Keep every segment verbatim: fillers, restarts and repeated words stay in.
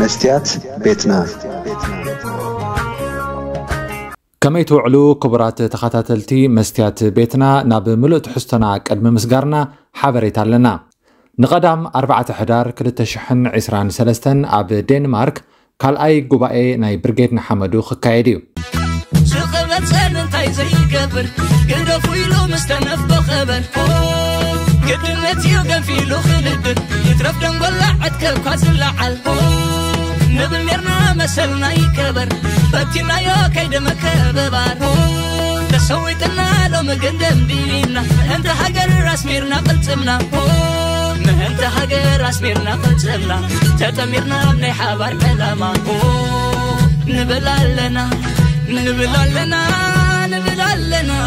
مستيات بيتنا. كما يتوعلو كبرات تخاتاتلتي مستيات بيتنا ناب ملء تحستنا قدم مسغارنا حبريت لنا نقدام أربعة حدار كلتشحن عسران سلستن اب دنمارك كالأي قبائي ناي برغيت نحمدو خكايديو انت حاجه اسميرنا قلتلنا تتميرنا من حوار كلامه نبلالنا نبلالنا نبلالنا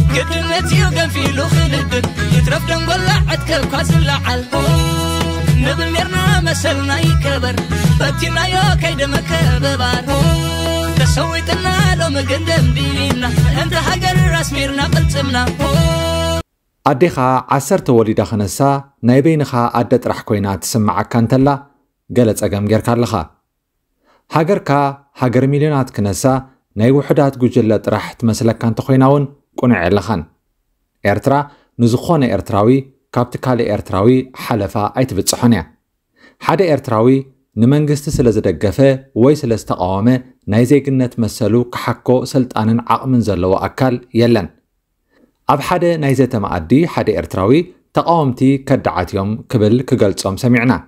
قدمت يوغن في لو خلدد يترف دنبلعت كبكاس اللعال نبميرنا مسلنا يكبر بابتنا يوكي دمك ببار تسويتنا لو مقدم دينا انت حقر راسميرنا قلتمنا أديخا عسرت وليدا خنسا نايبينخا أدت رح كوينات سمعك كانتلا قالت أقام غير كارلخا هاجركا هاجر مليونات كنسا ناي وحدات جوجلت رح تمسلك كانت خويناون قنع لخان إرترا نزخون إرتراوي كابتكالي إرتراوي حلفا أيت بتصحنيا حدا إرتراوي نمنجست سلزدقفة ويسلستقاومة ناي زيقنة تمسلو كحكو سلطانن عقمن زلو أكال يلن أب حدا نايزة معدي حدا إرتراوي تقاومتي كدعات يوم قبل كقلتهم سمعنا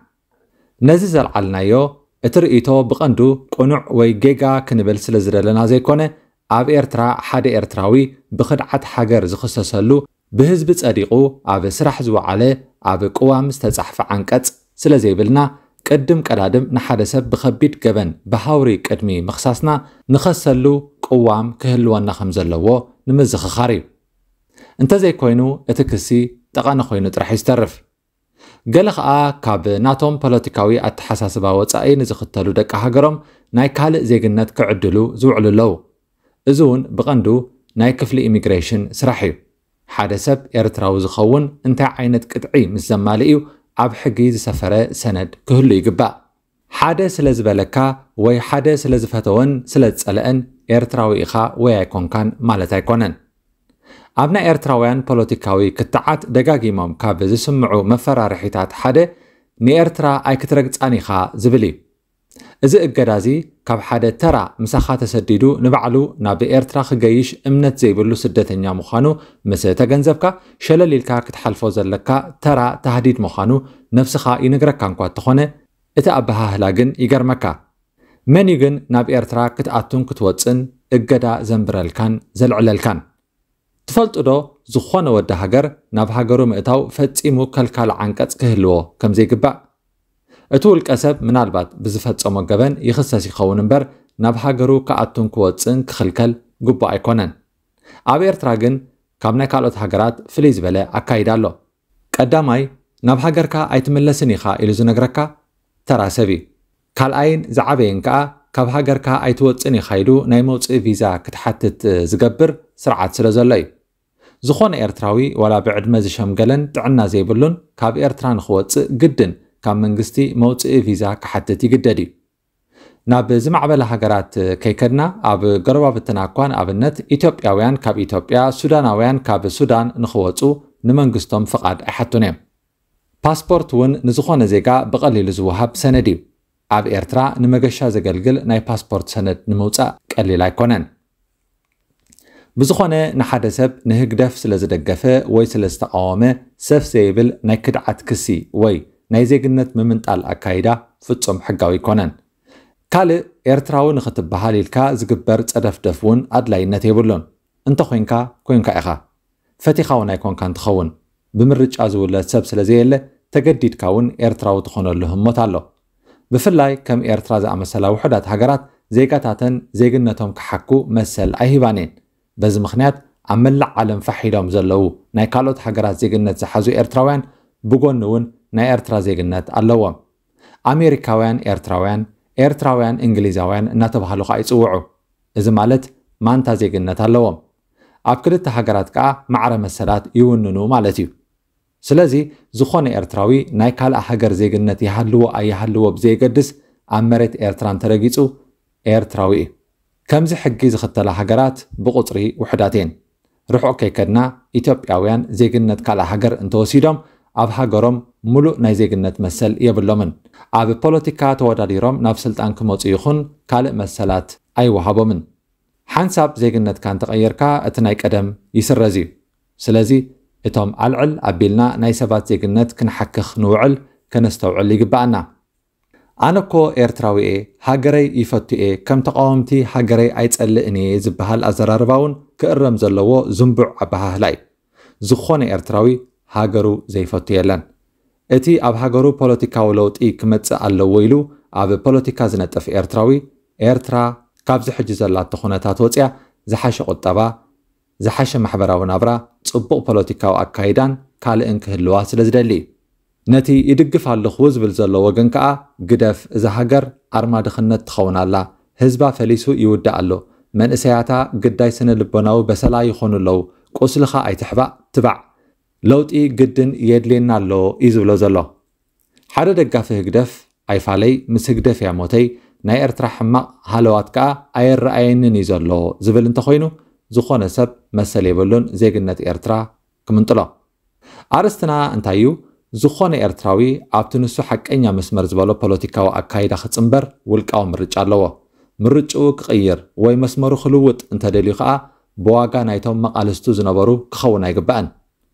نزيزل علنا يو اترئيتو بقندو قنع وي جيجا كنبل سلزرلنا زيكونة أب إرترا حدا إرتراوي بخدعات حجر زخصصلو بهزبت صديقو أب سرح زوعالي أب قوام استزحف عنكت سلزيبلنا قدم كلادم نحادسب بخبيت قبن بهاوري قدمي مخصاصنا نخصلو قوام كهلوانا خمزلوو نمزخ خاريو انت زي كوينو اتكسي تقانا خوينو ترح يسترف قالخ آ كاب ناتوم بوليتيكاوي اتحساسبا وصاي نزختلو دق هاجرم ناي كالئ زيغنات كعدلو زوعلو لو ازون بقندو ناي كفل ايميغريشن سراحيو حدا سب ارتراو زخون انت عينت قطعي مزمالئو اب حقي زسفره سند كهلو يغبا حدا سلازبلكا وي حدا سلازفتون سلازصلئن ارتراوي اخا وي ايكون كان مالت ايكونن أبناء إرتراويان بوليتيكاوي كتعات دقاقيمهم كاب زسمعو مفرارحيتات حدا ني إرترا أي كترقص أنيخا زبلي إذا إبقدازي كاب حدا ترى مساخات سديدو نبعلو نابي إرترا خقايش إمنت زيبلو سدتن يا مخانو مسا تقنزبكا شلاليلكا كتحلفو زلكا ترى تهديد مخانو نفسخا ينقركان كوات تخونه إتا أبها هلاقن يقرمكا من يقن نابي إرترا كتعاتون كتواتسن إبقدا زنبرالكان زلعلالكان تفلت دو زخوان ود هاجر ناب هاجرو مئتاو فتصيمو كلكال عنقص كهلو كم زي غبا اتول قسب منالبات بزفصمو غبن يخصص يخون امبر ناب هاجرو كاتون كوصن كخلكل غبا ايكونن اب إرتراغن كابنا كالوت هاجرات فليز بلا اكايدالو قداماي ناب هاجركا ايتملسني خا اليز نغركا تراسبي كالعين زعبينكا كاب هاجركا ايتوصني خايدو ناي موصي فيزا كتحتت زغبر سرعات سلازلي زخون إرتراوي ولا بعد ما زشمقلن تعنا زيبلن كاب إرتران خوص قدن كاب منغستي موت فيزا كحتتي قددي ناب زمعبل هاجرات كيكدنا اب قربا بتناقوان ابنت إثيوبياويان كاب إثيوبيا سوداناويان كاب سودان نخوصو نمنغستم فقاد احتونيم باسبورت ون نزخون زيغا بقليل زوهاب سندي اب إرترا نمغشا زغلغل ناي باسبورت سند نموصا قليل ايكونن بزخونه نحد سب نهجدف سلازدقفه وي سلازتقاومه سف زيبل ناي كدعات كسي وي ناي زيغنت ممنطال اكايدا فتصم حقاوي كونن كال إرتراو نختبهال الكا زغبر صدفدفون ادلاينت يبلون انت خوينكا كوينكا اخا فتيخاو ناي كون كان تخون بمرج ازول سب سلازيله تجديد كون إرتراو تخون لهم متالو بفلاي كم إيرترا زأمسلا وحدات هجرات زيكاتاتن زيجنتهم كحكو مسل أيهبانين بز مخنات عمل علم فحيدهم زلوا نايكالوت هجرات زيجنت زحزو إيرتراوان بجنون ناي إيرترا زيجنت اللوام أمريكاوان إيرتراوان إيرتراوان إنجليزاوان نتبهلو خايس وعو إذا مالت ما أنت زيجنت اللوام أبكرت هجرات كا معرة مسلات يوننو مالتيو سلازي زخون إرتراوي نايكال أحجر زيجنتي حلو أي حلو بزيجدس عمرت إرتران ترجيتو إرتراوي كم زي حجيز خطلا حجرات بقطري وحداتين روح أوكي كدنا إثيوبياويان زيجنت كلا حجر انتوسيدم أب حجرهم ملو ناي زيجنت مسل يبلمن أب بوليتيكات وداريرم نفسلت أنكموت يخون كلا مسلات أي وهابمن حنساب زيجنت كان تغير كا أتنايك أدم يسرزي سلازي إتهم علعل عبيلنا نايسابات زيجنت كنحكخ نوعل كنستوعل يقبعنا أناكو إرتراوي إيه هاجري يفتو إيه كم تقاومتي هاجري أيتسألقني زبها الأزرارباون كإرم زلوو زنبع عبها هلاي زخون إرتراوي هاجرو زي فتو يلن إتي أب هاجرو بوليتيكاولوت إيه كمتسألو ويلو أب بوليتيكا زنت في إرتراوي إرترا كابز حجزالات تخونتات وطيع زحاش قطبا زحاش محبراو نابرا صبو بوليتيكاو أكايدان كالئن كهلوا سلازدلي نتي يدقف على الخوز بالزلو وغن كا قدف إذا هاجر أرما دخلنت تخونا الله هزبا فليسو يودع له من إسياتا قداي سن لبناو بسلا يخون له قسلخا أي تحبا تبع لو تي قدن يدلينا له إزولو زلو حدا دقافه قدف أي فالي مس قدف يا موتي ناي إرترا حماق هالوات كا أي الرأيين نيزلو زبل انت خوينو زخون سب مسل يبلون زيجنت إرترا كمنطلا عرستنا انتايو زخون إرتراوي عبتنسو حق إنيا مسمر زبالو بوليتيكاو أكايدا خطسنبر والكاو مرج علوا مرجو كغير وي مسمرو خلوت انتا دليقا بواغا نايتو مقالستو زنبرو كخونا يقبان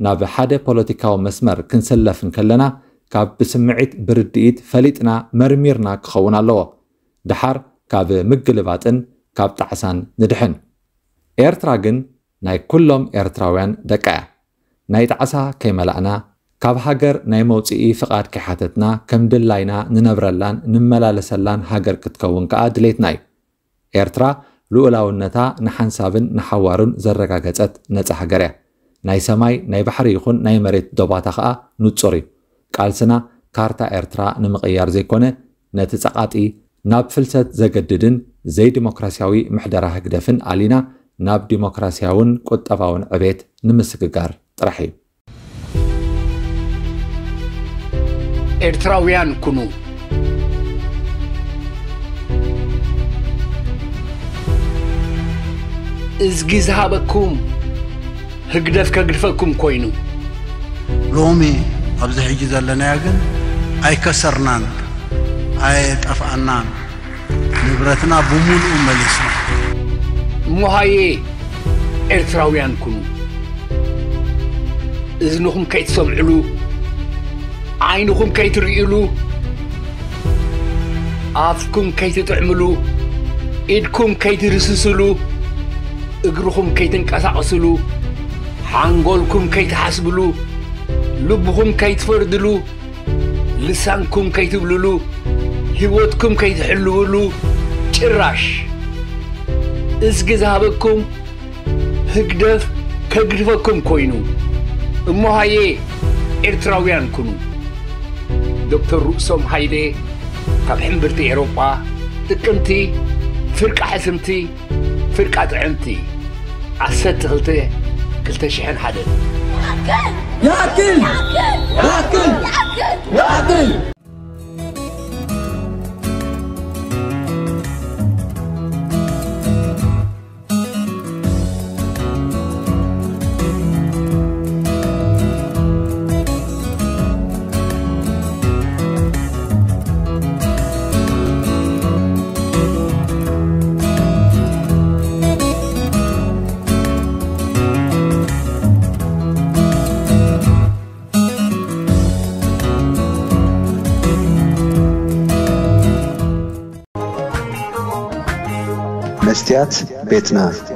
ناب حاده بوليتيكاو مسمر كنسلف نكلنا كاب بسمعيت برديت فليتنا مرميرنا كخونا لو دحر كاب مقلباتن كاب تعسان ندحن إيرتراغن ناي كلهم إرتراويان دكا ناي تعسا كيملأنا كاب هاجر ناي موتئي فقاد كحاتتنا كم دلاينا ننبرلان نملالسلان هاجر كتكون كاد ليتناي إرترا لولاونتا نحنسابن نحوارن زرقا كتت نتا هاجره ناي سماي ناي بحري يخون ناي مريت دوباتاخا نوتصري قالسنا كارتا إرترا نمقيار زيكونه نتسقاطي ناب فلسة زجددن زي ديمقراسياوي محدرا هكدفن علينا ناب ديمقراسياون قطفاون عبيت نمسككار طرحي إرتراويان كنو إزجي زهابكم هقدفك هقدفكم كوينو لومي أبزح يجيز لنا يقن أي كسرنان أي طفعنان نبرتنا بمون أماليسنا موهاي إرتراويان كنو إذنهم كي تسمعلو عينهم كي ترئلو عافكم كي تتعملو إيدكم كي ترسسلو إجرهم كي تنكسعسلو حنقولكم كي تحسبلو لبهم كي تفردلو لسانكم كي تبللو هيوتكم كي تحلولو تراش إزجزهابكم هقدف كقدفكم كوينو موهاي إرتراويان كنو دكتور رؤسوم هايدي كاب حمبرتي أوروبا تكمتي فرقة حسمتي فرقة طعمتي عسات غلتي كلتا شحن حدث ياكل ياكل ياكل ياكل ياكل Thank you. مستيات بيتنا.